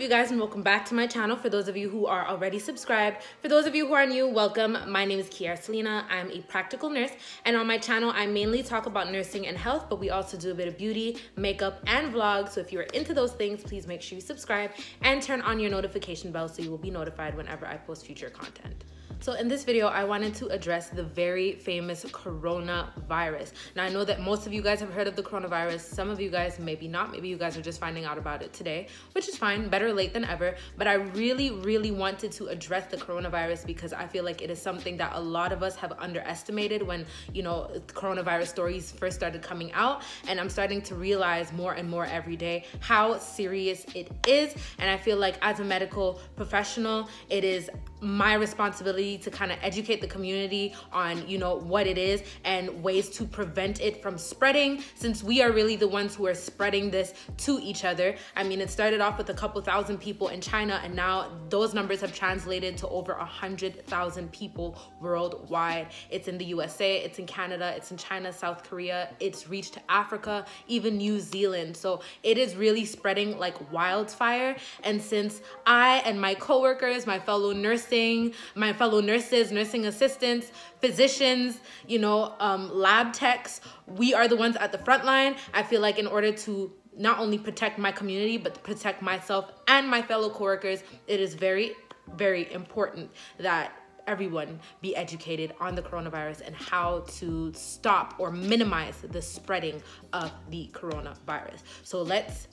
up, you guys, and welcome back to my channel. For those of you who are already subscribed, for those of you who are new, welcome. My name is Kieara Celina. I'm a practical nurse, and on my channel I mainly talk about nursing and health, but we also do a bit of beauty, makeup, and vlogs. So if you are into those things, please make sure you subscribe and turn on your notification bell so you will be notified whenever I post future content. So in this video, I wanted to address the very famous coronavirus. Now, I know that most of you guys have heard of the coronavirus. Some of you guys maybe not. Maybe you guys are just finding out about it today, which is fine. Better late than ever. But I really, really wanted to address the coronavirus because I feel like it is something that a lot of us have underestimated when, you know, coronavirus stories first started coming out. And I'm starting to realize more and more every day how serious it is. And I feel like as a medical professional, it is my responsibility to kind of educate the community on, you know, what it is and ways to prevent it from spreading, since we are really the ones who are spreading this to each other. I mean, it started off with a couple thousand people in China, and now those numbers have translated to over 100,000 people worldwide. It's in the USA, it's in Canada, it's in China, South Korea, it's reached to Africa, even New Zealand. So it is really spreading like wildfire. And since I and my coworkers, my fellow nurses, nursing assistants, physicians, you know, lab techs, we are the ones at the front line. I feel like in order to not only protect my community, but protect myself and my fellow coworkers, it is very, very important that everyone be educated on the coronavirus and how to stop or minimize the spreading of the coronavirus. So let's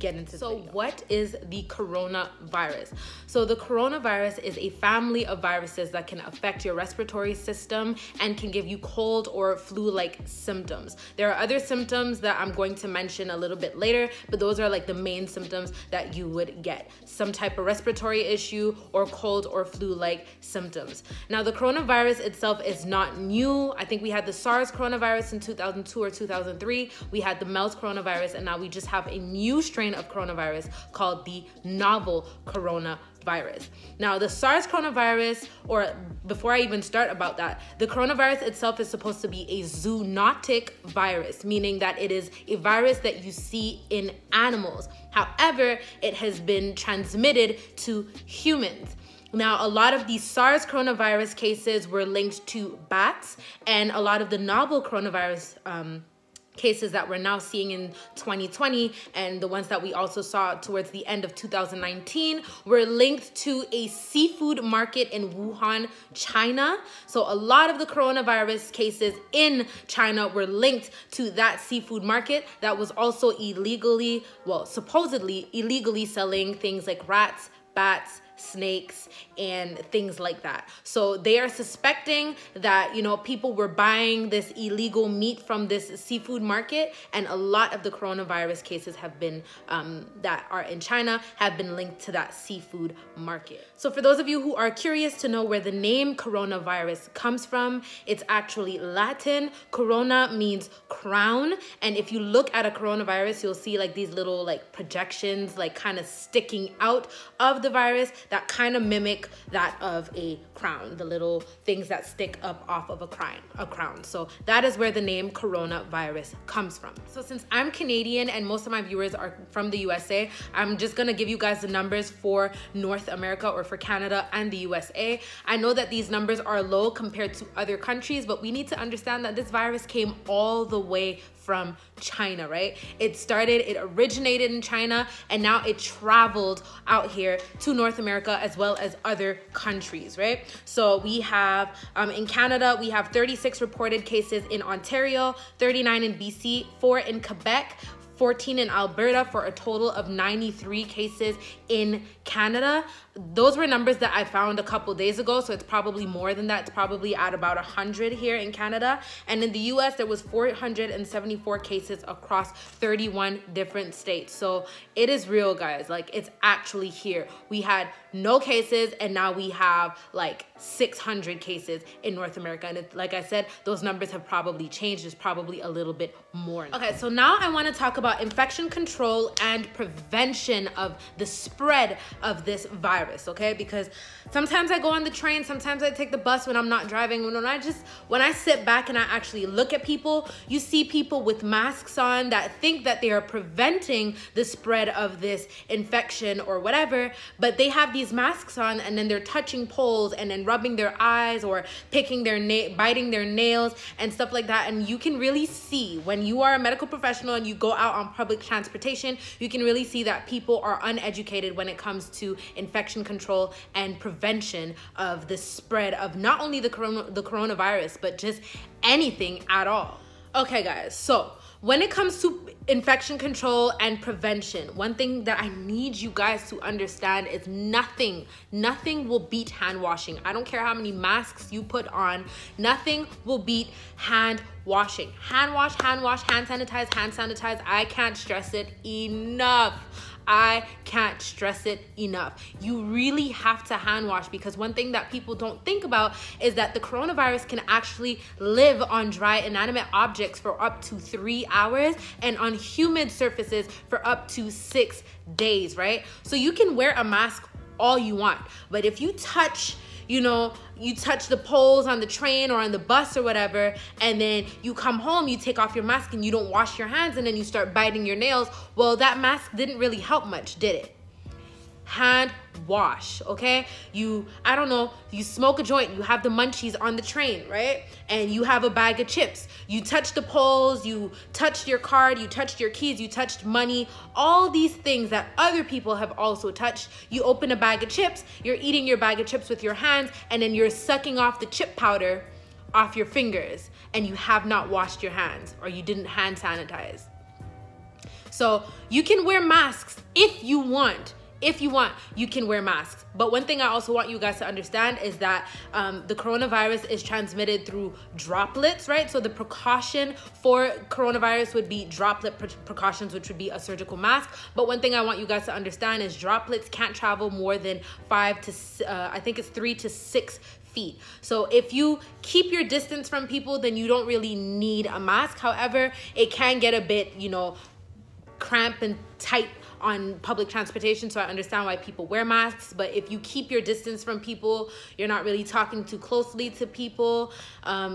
get into this. So what is the coronavirus? So the coronavirus is a family of viruses that can affect your respiratory system and can give you cold or flu-like symptoms. There are other symptoms that I'm going to mention a little bit later, but those are like the main symptoms that you would get. Some type of respiratory issue or cold or flu-like symptoms. Now the coronavirus itself is not new. I think we had the SARS coronavirus in 2002 or 2003. We had the MERS coronavirus, and now we just have a new strain of coronavirus called the novel coronavirus. Now the SARS coronavirus, or before I even start about that, the coronavirus itself is supposed to be a zoonotic virus, meaning that it is a virus that you see in animals. However, it has been transmitted to humans. Now, a lot of these SARS coronavirus cases were linked to bats, and a lot of the novel coronavirus cases that we're now seeing in 2020 and the ones that we also saw towards the end of 2019 were linked to a seafood market in Wuhan, China. So a lot of the coronavirus cases in China were linked to that seafood market that was also illegally, well, supposedly illegally selling things like rats, bats, snakes, and things like that. So they are suspecting that, you know, people were buying this illegal meat from this seafood market, and a lot of the coronavirus cases have been that are in China have been linked to that seafood market. So for those of you who are curious to know where the name coronavirus comes from, it's actually Latin. Corona means crown, and if you look at a coronavirus, you'll see like these little like projections like kind of sticking out of the virus that kind of mimic that of a crown, the little things that stick up off of a crown. So that is where the name coronavirus comes from. So since I'm Canadian and most of my viewers are from the USA, I'm just gonna give you guys the numbers for North America, or for Canada and the USA. I know that these numbers are low compared to other countries, but we need to understand that this virus came all the way from China, right? It originated in China, and now it traveled out here to North America as well as other countries, right? So we have in Canada, we have 36 reported cases in Ontario, 39 in BC, 4 in Quebec, 14 in Alberta, for a total of 93 cases in Canada. Those were numbers that I found a couple days ago, so it's probably more than that. It's probably at about 100 here in Canada. And in the US, there was 474 cases across 31 different states. So it is real, guys. Like, it's actually here. We had no cases, and now we have like 600 cases in North America. And it, like I said, those numbers have probably changed. There's probably a little bit more now. Okay, so now I want to talk about about infection control and prevention of the spread of this virus, okay? Because sometimes I go on the train, sometimes I take the bus when I'm not driving. When I sit back and I actually look at people, you see people with masks on that think that they are preventing the spread of this infection or whatever, but they have these masks on and then they're touching poles and then rubbing their eyes or picking their nail, biting their nails and stuff like that. And you can really see when you are a medical professional and you go out on public transportation, you can really see that people are uneducated when it comes to infection control and prevention of the spread of not only the coronavirus, but just anything at all. Okay guys, so when it comes to infection control and prevention, one thing that I need you guys to understand is nothing will beat hand washing. I don't care how many masks you put on, nothing will beat hand washing. Hand wash, hand wash, hand sanitize, hand sanitize. I can't stress it enough. I can't stress it enough. You really have to hand wash, because one thing that people don't think about is that the coronavirus can actually live on dry inanimate objects for up to 3 hours and on humid surfaces for up to 6 days, right? So you can wear a mask all you want, but if you touch, you touch the poles on the train or on the bus or whatever, and then you come home, you take off your mask and you don't wash your hands and then you start biting your nails, well, that mask didn't really help much, did it? Hand wash, okay? I don't know, you smoke a joint, you have the munchies on the train, right? And you have a bag of chips. You touch the poles, you touched your card, you touched your keys, you touched money, all these things that other people have also touched. You open a bag of chips, you're eating your bag of chips with your hands, and then you're sucking off the chip powder off your fingers, and you have not washed your hands, or you didn't hand sanitize. So you can wear masks if you want. If you want, you can wear masks. But one thing I also want you guys to understand is that the coronavirus is transmitted through droplets, right? So the precaution for coronavirus would be droplet precautions, which would be a surgical mask. But one thing I want you guys to understand is droplets can't travel more than 3 to 6 feet. So if you keep your distance from people, then you don't really need a mask. However, it can get a bit, cramped and tight on public transportation, so I understand why people wear masks. But if you keep your distance from people, you're not really talking too closely to people,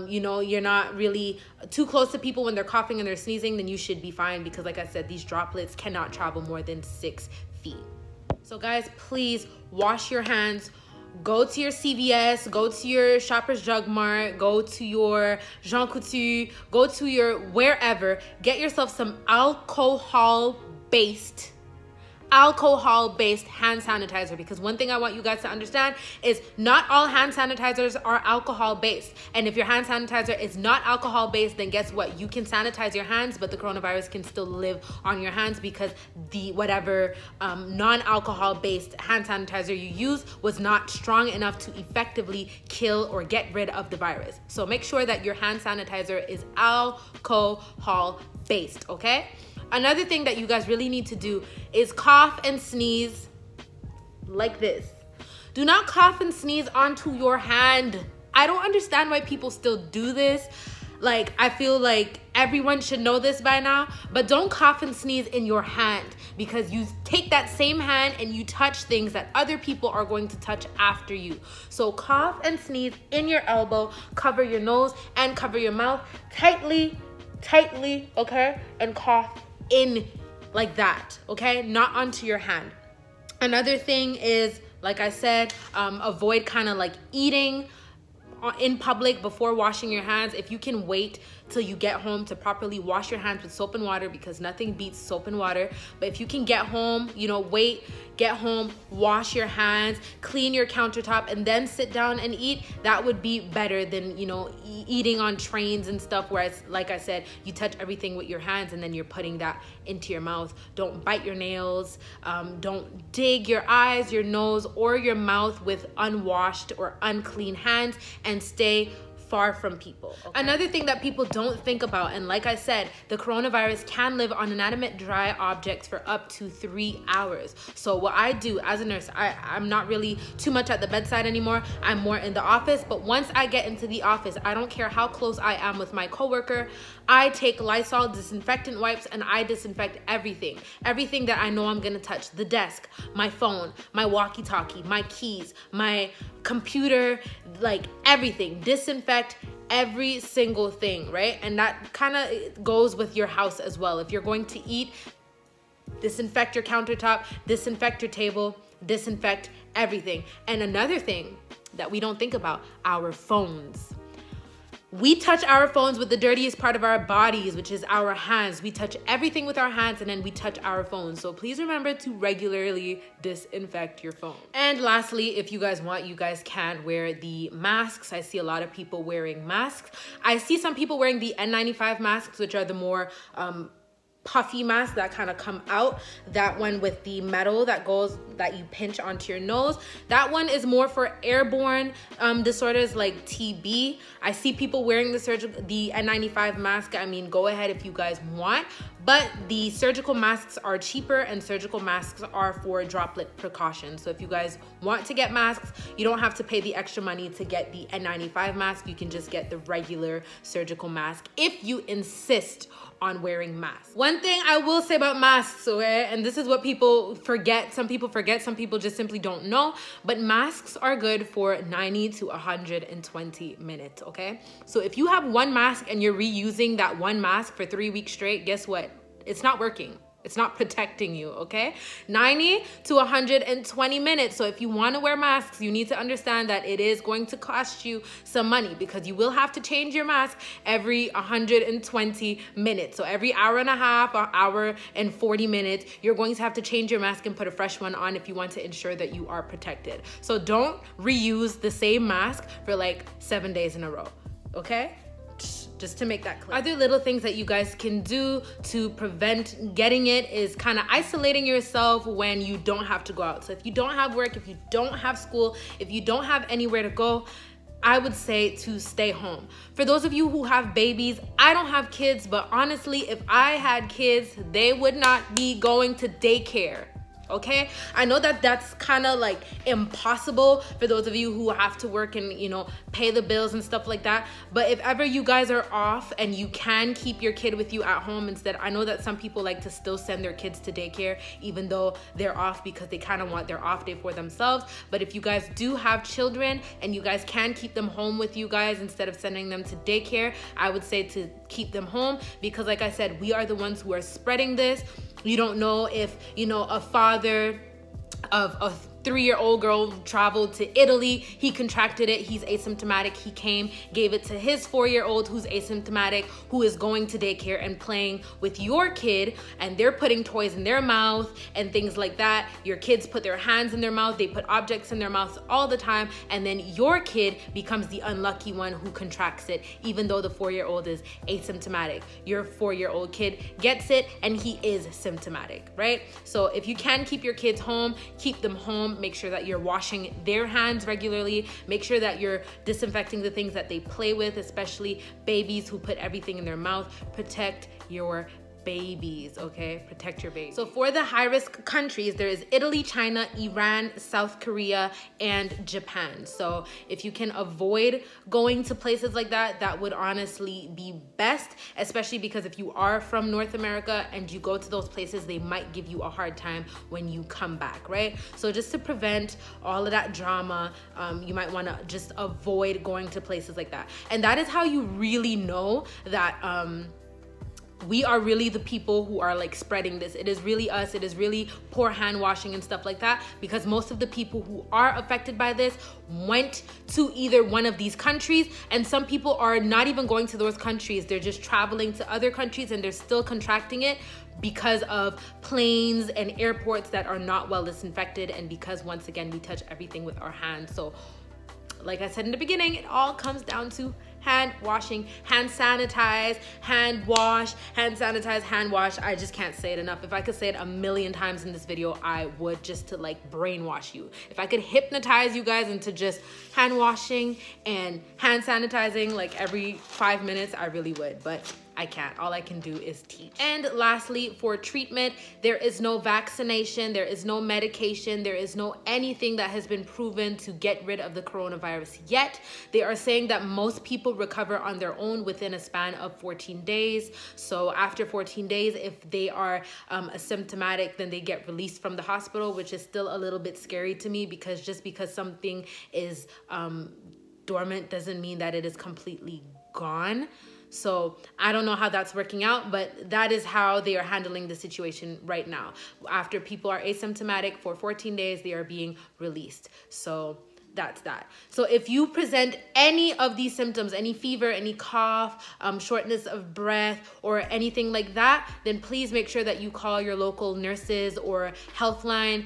you're not really too close to people when they're coughing and they're sneezing, then you should be fine, because like I said, these droplets cannot travel more than 6 feet. So guys, please wash your hands. Go to your CVS, go to your Shoppers Drug Mart, go to your Jean Coutu, go to your wherever. Get yourself some alcohol-based hand sanitizer, because one thing I want you guys to understand is not all hand sanitizers are alcohol-based. And if your hand sanitizer is not alcohol-based, then guess what? You can sanitize your hands, but the coronavirus can still live on your hands, because the whatever non-alcohol-based hand sanitizer you use was not strong enough to effectively kill or get rid of the virus. So make sure that your hand sanitizer is alcohol-based, okay? Another thing that you guys really need to do is cough and sneeze like this. Do not cough and sneeze onto your hand. I don't understand why people still do this. Like, I feel like everyone should know this by now, but don't cough and sneeze in your hand, because you take that same hand and you touch things that other people are going to touch after you. So cough and sneeze in your elbow, cover your nose and cover your mouth tightly, okay? And cough in like that, okay? Not onto your hand. Another thing is, like I said, avoid kind of like eating in public before washing your hands. If you can wait till you get home to properly wash your hands with soap and water, because nothing beats soap and water. But if you can get home, wait, get home, wash your hands, clean your countertop, and then sit down and eat, that would be better than, eating on trains and stuff, where it's, like I said, you touch everything with your hands and then you're putting that into your mouth. Don't bite your nails. Don't dig your eyes, your nose, or your mouth with unwashed or unclean hands, and stay far from people. Okay. Another thing that people don't think about, and like I said, the coronavirus can live on inanimate dry objects for up to 3 hours. So what I do as a nurse, I'm not really too much at the bedside anymore. I'm more in the office, but once I get into the office, I don't care how close I am with my coworker, I take Lysol disinfectant wipes and I disinfect everything. Everything that I know I'm gonna touch. The desk, my phone, my walkie-talkie, my keys, my computer, like everything. Disinfect every single thing, right? And that kind of goes with your house as well. If you're going to eat, disinfect your countertop, disinfect your table, disinfect everything. And another thing that we don't think about, our phones. We touch our phones with the dirtiest part of our bodies, which is our hands. We touch everything with our hands and then we touch our phones. So please remember to regularly disinfect your phone. And lastly, if you guys want, you guys can wear the masks. I see a lot of people wearing masks. I see some people wearing the N95 masks, which are the more puffy masks that kind of come out. That one with the metal that you pinch onto your nose. That one is more for airborne disorders like TB. I see people wearing the N95 mask. I mean, go ahead if you guys want. But the surgical masks are cheaper and surgical masks are for droplet precaution. So if you guys want to get masks, you don't have to pay the extra money to get the N95 mask. You can just get the regular surgical mask if you insist on wearing masks. One thing I will say about masks, okay, and this is what people forget, some people just simply don't know, but masks are good for 90 to 120 minutes, okay? So if you have one mask and you're reusing that one mask for 3 weeks straight, guess what? It's not working. It's not protecting you, okay? 90 to 120 minutes. So if you wanna wear masks, you need to understand that it is going to cost you some money because you will have to change your mask every 120 minutes. So every hour and a half, an hour and 40 minutes, you're going to have to change your mask and put a fresh one on if you want to ensure that you are protected. So don't reuse the same mask for like 7 days in a row, okay? Just to make that clear. Other little things that you guys can do to prevent getting it is kind of isolating yourself when you don't have to go out. So if you don't have work, if you don't have school, if you don't have anywhere to go, I would say to stay home. For those of you who have babies, I don't have kids, but honestly, if I had kids, they would not be going to daycare. Okay, I know that that's kind of like impossible for those of you who have to work and, you know, pay the bills and stuff like that. But if ever you guys are off and you can keep your kid with you at home instead, I know that some people like to still send their kids to daycare even though they're off because they kind of want their off day for themselves. But if you guys do have children and you guys can keep them home with you guys instead of sending them to daycare, I would say to keep them home because, like I said, we are the ones who are spreading this. You don't know if, you know, a father of a three-year-old girl traveled to Italy, he contracted it, he's asymptomatic, he came, gave it to his four-year-old who's asymptomatic, who is going to daycare and playing with your kid, and they're putting toys in their mouth and things like that. Your kids put their hands in their mouth, they put objects in their mouths all the time, and then your kid becomes the unlucky one who contracts it, even though the four-year-old is asymptomatic. Your four-year-old kid gets it and he is symptomatic, right? So if you can keep your kids home, keep them home. Make sure that you're washing their hands regularly. Make sure that you're disinfecting the things that they play with, especially babies who put everything in their mouth. Protect your babies, okay? Protect your babies. So for the high-risk countries, there is Italy, China, Iran, South Korea, and Japan. So if you can avoid going to places like that, that would honestly be best, especially because if you are from North America and you go to those places, they might give you a hard time when you come back, right? So just to prevent all of that drama, you might wanna just avoid going to places like that. And that is how you really know that we are really the people who are like spreading this. It is really us. It is really poor hand washing and stuff like that, because most of the people who are affected by this went to either one of these countries, and some people are not even going to those countries. They're just traveling to other countries and they're still contracting it because of planes and airports that are not well disinfected, and because once again we touch everything with our hands. So like I said in the beginning, it all comes down to hand washing, hand sanitize, hand wash, hand sanitize, hand wash. I just can't say it enough. If I could say it a million times in this video, I would, just to like brainwash you. If I could hypnotize you guys into just hand washing and hand sanitizing like every 5 minutes, I really would, but I can't. All I can do is teach. And lastly, for treatment, there is no vaccination, there is no medication, there is no anything that has been proven to get rid of the coronavirus yet. They are saying that most people recover on their own within a span of 14 days. So after 14 days, if they are asymptomatic, then they get released from the hospital, which is still a little bit scary to me, because just because something is dormant doesn't mean that it is completely gone. So I don't know how that's working out, but that is how they are handling the situation right now. After people are asymptomatic for 14 days, they are being released. So that's that. So if you present any of these symptoms, any fever, any cough, shortness of breath, or anything like that, then please make sure that you call your local nurses or health line,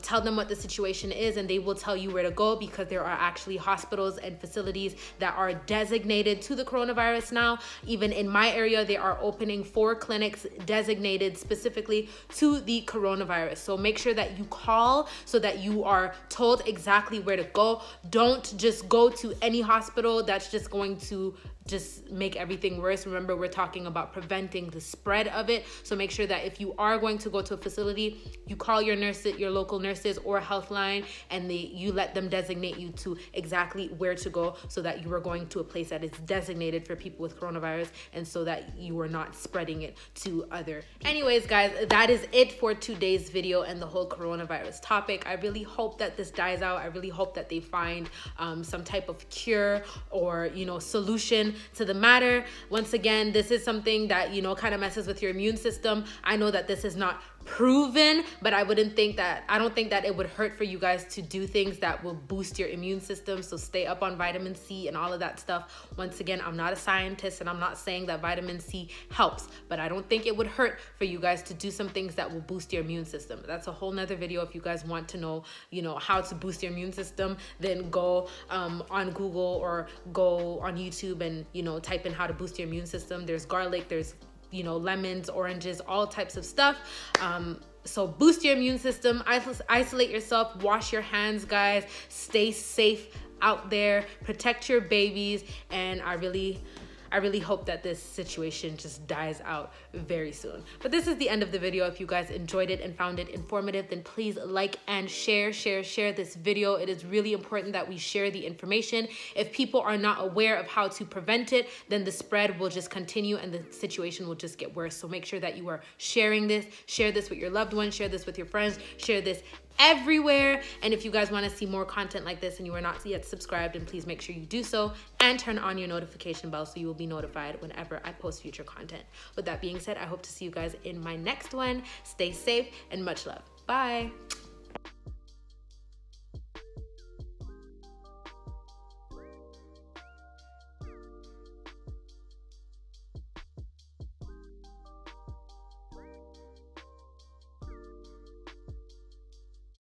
tell them what the situation is, and they will tell you where to go, because there are actually hospitals and facilities that are designated to the coronavirus now. Even in my area, they are opening 4 clinics designated specifically to the coronavirus. So make sure that you call so that you are told exactly where to go. Don't just go to any hospital. That's just going to just make everything worse. Remember, we're talking about preventing the spread of it. So make sure that if you are going to go to a facility, you call your nurses, your local nurses or health line, and you let them designate you to exactly where to go, so that you are going to a place that is designated for people with coronavirus, and so that you are not spreading it to other people. Anyways, guys, that is it for today's video and the whole coronavirus topic. I really hope that this dies out. I really hope that they find some type of cure, or, you know, solution to the matter. Once again, this is something that, you know, kind of messes with your immune system. I know that this is not proven, but I don't think that it would hurt for you guys to do things that will boost your immune system. So stay up on vitamin C and all of that stuff. Once again, I'm not a scientist, and I'm not saying that vitamin C helps, but I don't think it would hurt for you guys to do some things that will boost your immune system. That's a whole nother video. If you guys want to know, you know, how to boost your immune system, then go on Google or go on YouTube and, you know, type in how to boost your immune system. There's garlic, there's, you know, lemons, oranges, all types of stuff. So boost your immune system, isolate yourself, wash your hands, guys, stay safe out there, protect your babies, and I really hope that this situation just dies out very soon. But this is the end of the video. If you guys enjoyed it and found it informative, then please like and share this video. It is really important that we share the information. If people are not aware of how to prevent it, then the spread will just continue and the situation will just get worse. So make sure that you are sharing this. Share this with your loved ones, share this with your friends, share this everywhere. And if you guys want to see more content like this and you are not yet subscribed, then please make sure you do so and turn on your notification bell, so you will be notified whenever I post future content. With that being said, I hope to see you guys in my next one. Stay safe and much love. Bye.